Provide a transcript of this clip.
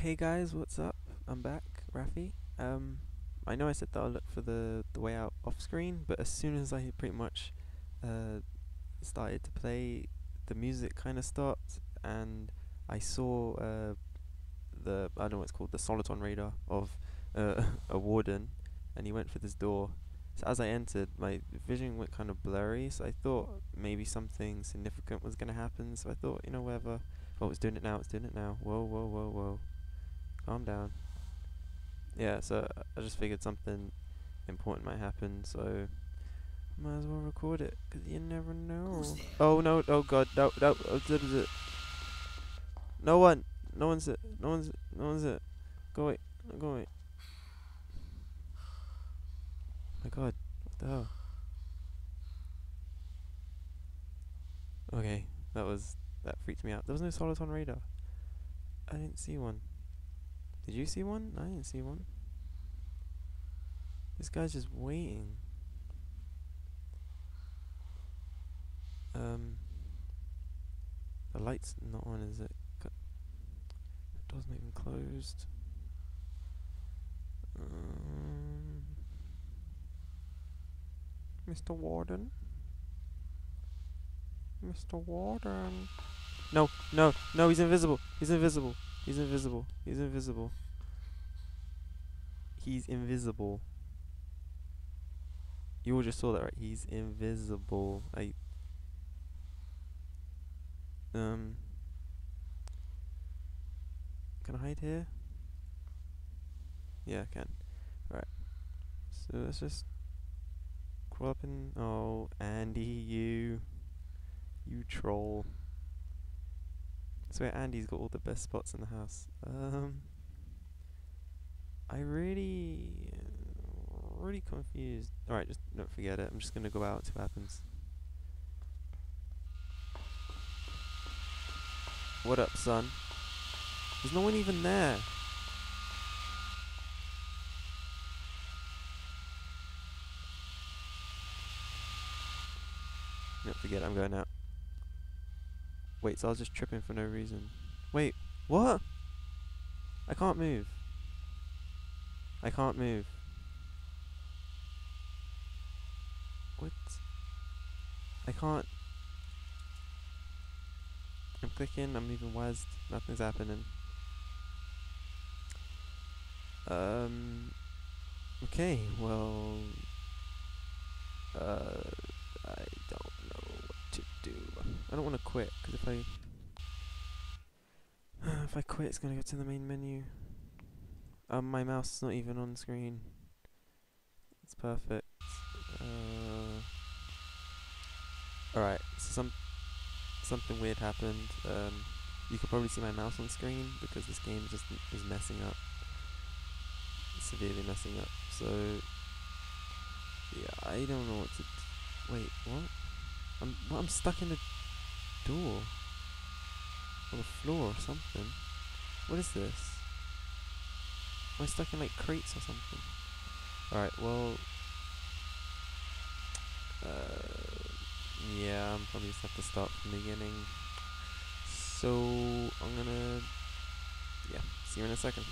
Hey guys, what's up? I'm back, Rafi. I know I said that I'll look for the way out off screen, but as soon as I pretty much started to play, the music kind of stopped, and I saw I don't know what it's called, the soliton radar of a warden, and he went for this door. So as I entered, my vision went kind of blurry, so I thought maybe something significant was going to happen, so I thought, you know, whatever. Oh, it's doing it now, it's doing it now. Whoa, whoa, whoa, whoa. Calm down. Yeah, so I just figured something important might happen, so might as well record it, because you never know. Oh no, oh god, no, no one's it. Go away, go away. My god, what the hell? Okay, that freaked me out. There was no soliton radar. I didn't see one. Did you see one? I didn't see one. This guy's just waiting. The light's not on, is it? The door's not even closed. Mr. Warden? Mr. Warden? No, no, no, he's invisible. He's invisible. He's invisible. He's invisible. He's invisible. You all just saw that, right? He's invisible. Can I hide here? Yeah, I can. Right. So let's just crawl up in. Oh, Andy, you troll. I swear Andy's got all the best spots in the house. I really confused. Alright, just don't forget it. I'm just gonna go out and see what happens. What up, son? There's no one even there. Don't forget it, I'm going out. Wait, so I was just tripping for no reason. Wait, what? I can't move. I can't move. What? I can't. I'm clicking, I'm moving west, nothing's happening. Okay, well, I don't know what to do. I don't want to quit, because if I quit, it's going to go to the main menu. My mouse is not even on screen. It's perfect. Alright, so something weird happened. You could probably see my mouse on screen, because this game just is messing up. It's severely messing up, so yeah, I don't know what to wait, what? I'm stuck in a door or the floor or something. What is this? Am I stuck in like crates or something? Alright, well, yeah, I'm probably just have to start from the beginning. So I'm gonna see you in a second.